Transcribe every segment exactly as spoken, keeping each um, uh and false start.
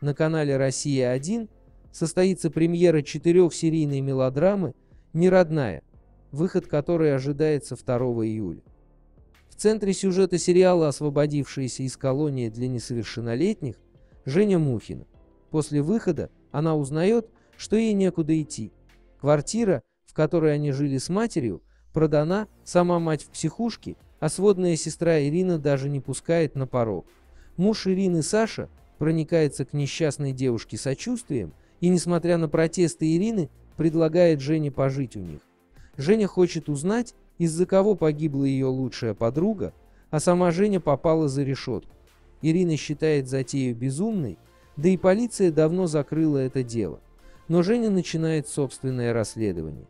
на канале «Россия один» состоится премьера четырехсерийной мелодрамы «Неродная», выход которой ожидается второго июля. В центре сюжета сериала «Освободившаяся из колонии для несовершеннолетних» Женя Мухина. После выхода она узнает, что ей некуда идти. Квартира, в которой они жили с матерью, продана, сама мать в психушке, а сводная сестра Ирина даже не пускает на порог. Муж Ирины Саша проникается к несчастной девушке сочувствием и, несмотря на протесты Ирины, предлагает Жене пожить у них. Женя хочет узнать, из-за кого погибла ее лучшая подруга, а сама Женя попала за решетку. Ирина считает затею безумной, да и полиция давно закрыла это дело. Но Женя начинает собственное расследование.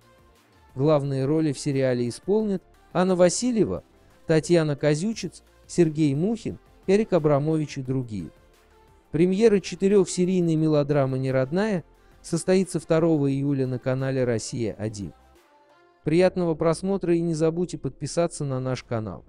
Главные роли в сериале исполнят Анна Васильева, Татьяна Казючиц, Сергей Мухин, Эрик Абрамович и другие. Премьера четырехсерийной мелодрамы «Неродная» состоится второго июля на канале «Россия один». Приятного просмотра и не забудьте подписаться на наш канал.